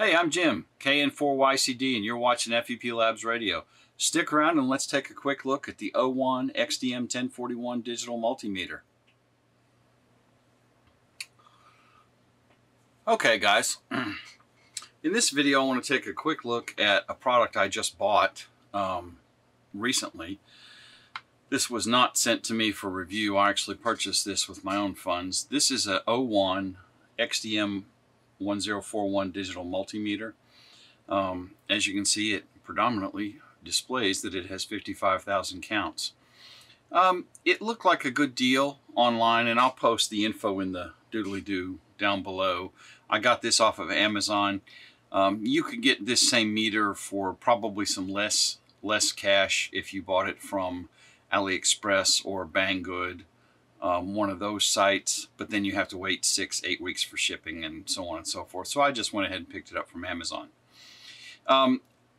Hey, I'm Jim, KN4YCD, and you're watching FEP Labs Radio. Stick around and let's take a quick look at the OWON XDM 1041 digital multimeter. Okay guys, in this video I want to take a quick look at a product I just bought recently. This was not sent to me for review. I actually purchased this with my own funds. This is a OWON XDM 1041 digital multimeter. As you can see, it predominantly displays that it has 55,000 counts. It looked like a good deal online, and I'll post the info in the doodly-doo down below. I got this off of Amazon. You could get this same meter for probably some less cash if you bought it from AliExpress or Banggood. One of those sites, but then you have to wait 6-8 weeks for shipping and so on and so forth. So I just went ahead and picked it up from Amazon.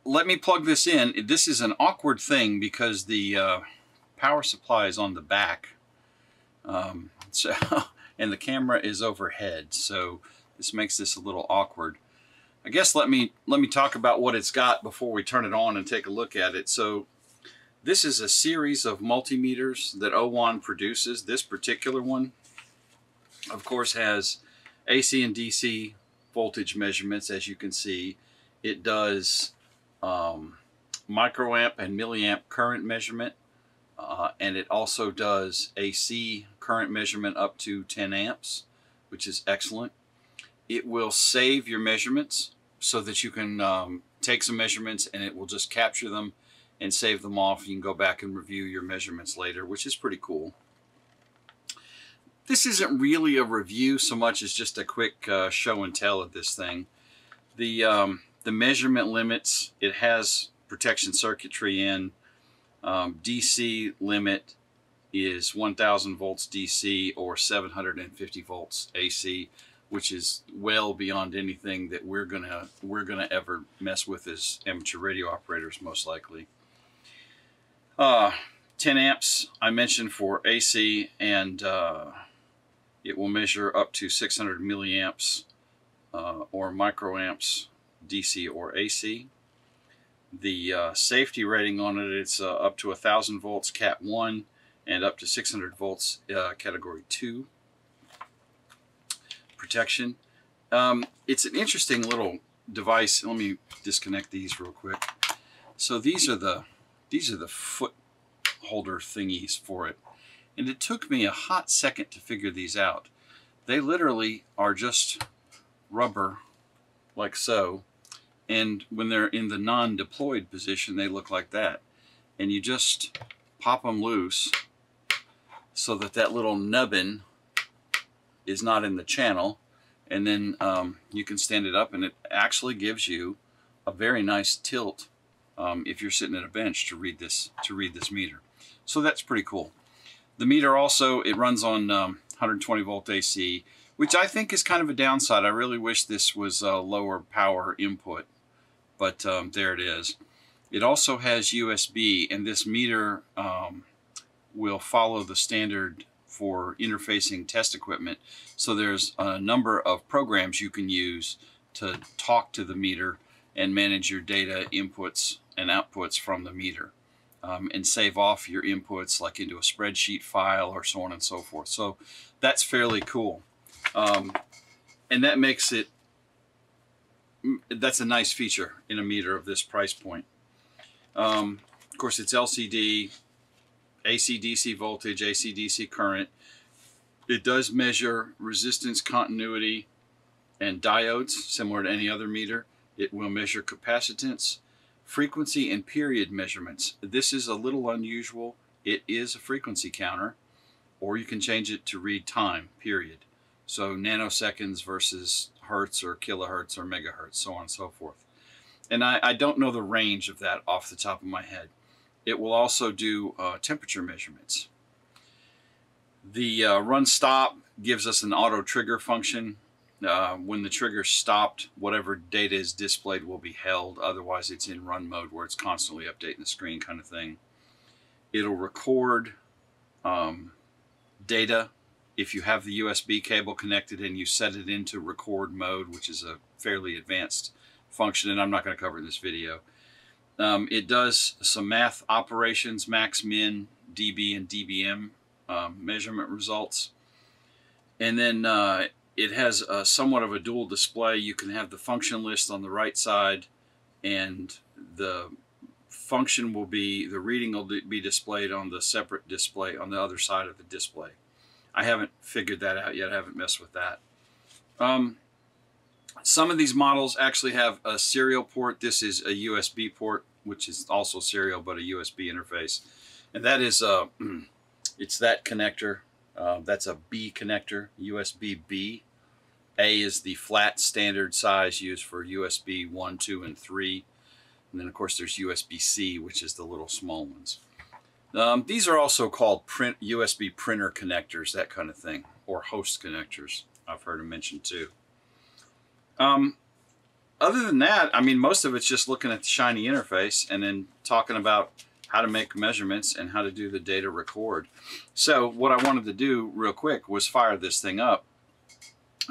Let me plug this in. This is an awkward thing because the power supply is on the back, and the camera is overhead, so this makes this a little awkward. I guess let me talk about what it's got before we turn it on and take a look at it. So this is a series of multimeters that OWON produces. This particular one, of course, has AC and DC voltage measurements, as you can see. It does microamp and milliamp current measurement, and it also does AC current measurement up to 10 amps, which is excellent. It will save your measurements so that you can take some measurements and it will just capture them and save them off. You can go back and review your measurements later, which is pretty cool. This isn't really a review so much as just a quick show and tell of this thing. The measurement limits, it has protection circuitry in. DC limit is 1000 volts DC or 750 volts AC, which is well beyond anything that we're gonna ever mess with as amateur radio operators, most likely. 10 amps I mentioned for AC, and it will measure up to 600 milliamps or microamps DC or AC. The safety rating on it, it's up to 1000 volts CAT 1 and up to 600 volts Category 2 protection. It's an interesting little device. Let me disconnect these real quick. So these are the foot holder thingies for it. And it took me a hot second to figure these out. They literally are just rubber, like so. And when they're in the non-deployed position, they look like that. And you just pop them loose so that that little nubbin is not in the channel. And then you can stand it up, and it actually gives you a very nice tilt if you're sitting at a bench to read this meter. So that's pretty cool. The meter also, it runs on 120 volt AC, which I think is kind of a downside. I really wish this was a lower power input, but there it is. It also has USB, and this meter will follow the standard for interfacing test equipment. So there's a number of programs you can use to talk to the meter and manage your data inputs and outputs from the meter, and save off your inputs like into a spreadsheet file or so on and so forth. So that's fairly cool. And that makes it, that's a nice feature in a meter of this price point. Of course, it's LCD, AC/DC voltage, AC/DC current. It does measure resistance, continuity, and diodes, similar to any other meter. It will measure capacitance, frequency, and period measurements. This is a little unusual. It is a frequency counter, or you can change it to read time, period. So nanoseconds versus hertz or kilohertz or megahertz, so on and so forth. And I don't know the range of that off the top of my head. It will also do temperature measurements. The run stop gives us an auto trigger function. When the trigger stopped, whatever data is displayed will be held. Otherwise, it's in run mode where it's constantly updating the screen kind of thing. It'll record data. If you have the USB cable connected and you set it into record mode, which is a fairly advanced function, and I'm not going to cover in this video. It does some math operations, max, min, dB, and dBm measurement results. And then it has somewhat of a dual display. You can have the function list on the right side, and the function will be, the reading will be displayed on the separate display on the other side of the display. I haven't figured that out yet. I haven't messed with that. Some of these models actually have a serial port. This is a USB port, which is also serial, but a USB interface. And that is, it's that connector. That's a B connector, USB B. A is the flat standard size used for USB 1, 2, and 3. And then, of course, there's USB-C, which is the little small ones. These are also called USB printer connectors, that kind of thing, or host connectors. I've heard them mentioned, too. Other than that, I mean, most of it's just looking at the shiny interface and then talking about how to make measurements and how to do the data record. So what I wanted to do real quick was fire this thing up.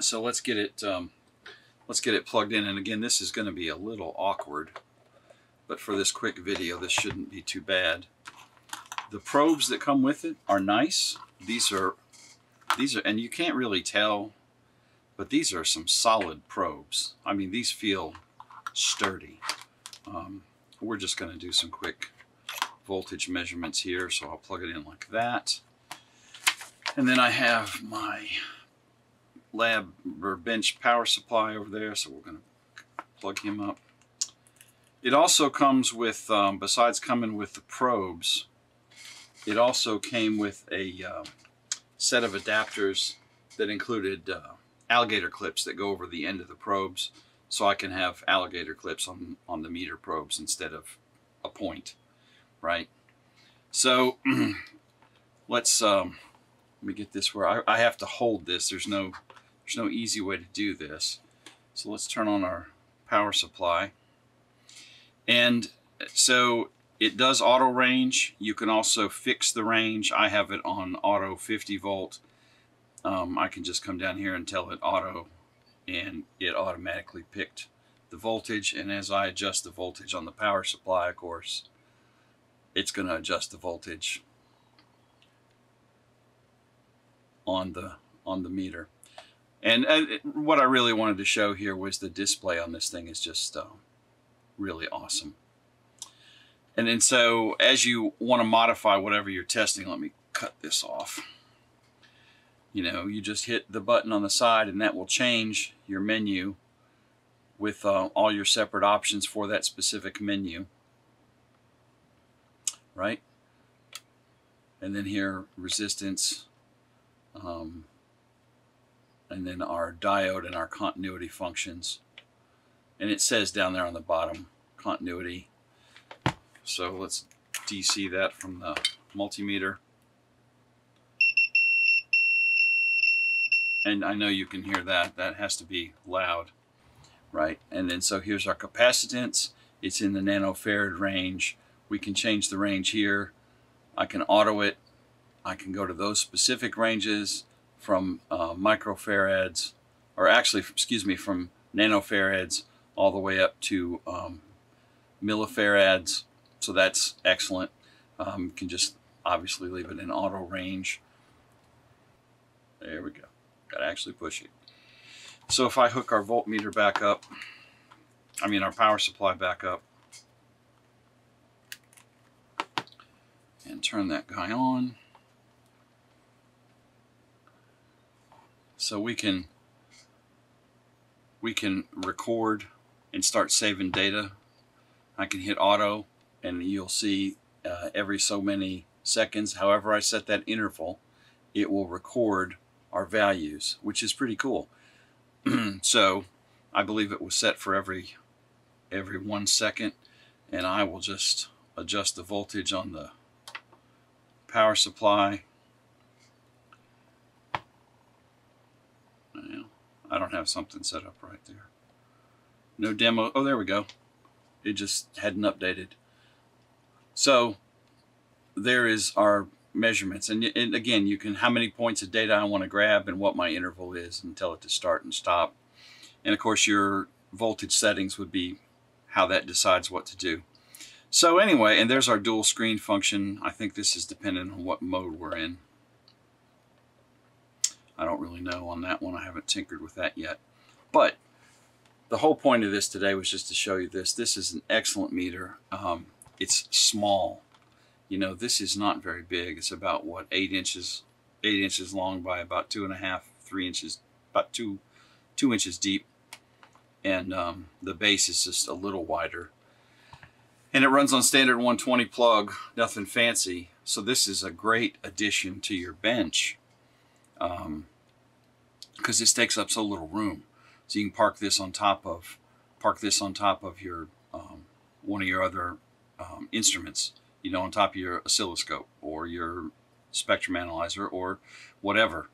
So let's get it plugged in. And again, this is going to be a little awkward, but for this quick video, this shouldn't be too bad. The probes that come with it are nice. These are, and you can't really tell, but these are some solid probes. I mean, these feel sturdy. We're just going to do some quick voltage measurements here, so I'll plug it in like that. And then I have my lab or bench power supply over there, so we're going to plug him up. It also comes with, besides coming with the probes, it also came with a set of adapters that included alligator clips that go over the end of the probes, so I can have alligator clips on the meter probes instead of a point, right? So let's let me get this where I have to hold this. There's no easy way to do this. So let's turn on our power supply. And so it does auto range. You can also fix the range. I have it on auto 50 volt. I can just come down here and tell it auto, and it automatically picked the voltage. And as I adjust the voltage on the power supply, of course, it's going to adjust the voltage on the meter. And what I really wanted to show here was the display on this thing is just really awesome. And then so as you want to modify whatever you're testing, let me cut this off. You know, you just hit the button on the side and that will change your menu with all your separate options for that specific menu, right? And then here, resistance, and then our diode and our continuity functions. And it says down there on the bottom, continuity. So let's DC that from the multimeter. And I know you can hear that. That has to be loud, right? And then so here's our capacitance. It's in the nanofarad range. We can change the range here. I can auto it. I can go to those specific ranges from microfarads, or actually, excuse me, from nanofarads all the way up to millifarads, so that's excellent. You can just obviously leave it in auto range. There we go. Gotta actually push it. So if I hook our voltmeter back up, I mean our power supply back up, and turn that guy on, so we can record and start saving data. I can hit auto, and you'll see every so many seconds, however I set that interval, it will record our values, which is pretty cool. So I believe it was set for every 1 second, and I will just adjust the voltage on the power supply. I don't have something set up right there. No demo. Oh, there we go. It just hadn't updated. So there is our measurements. And again, you can, how many points of data I want to grab and what my interval is, and tell it to start and stop. And of course, your voltage settings would be how that decides what to do. So anyway, and there's our dual screen function. I think this is dependent on what mode we're in. I don't really know on that one. I haven't tinkered with that yet. But the whole point of this today was just to show you this. This is an excellent meter. It's small. You know, this is not very big. It's about, what, 8 inches long by about 2.5, 3 inches, about two inches deep. And the base is just a little wider. And it runs on standard 120 plug, nothing fancy. So this is a great addition to your bench, because this takes up so little room. So you can park this on top of your one of your other instruments, you know, on top of your oscilloscope or your spectrum analyzer or whatever,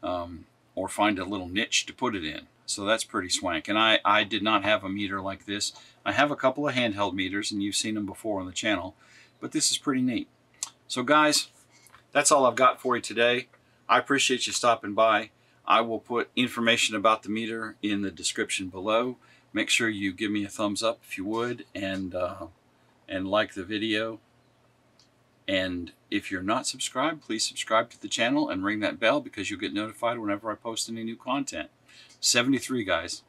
or find a little niche to put it in. So that's pretty swank. And I did not have a meter like this. I have a couple of handheld meters, and you've seen them before on the channel, but this is pretty neat. So guys, that's all I've got for you today. I appreciate you stopping by. I will put information about the meter in the description below. Make sure you give me a thumbs up if you would, and like the video. And if you're not subscribed, please subscribe to the channel and ring that bell, because you'll get notified whenever I post any new content. 73, guys.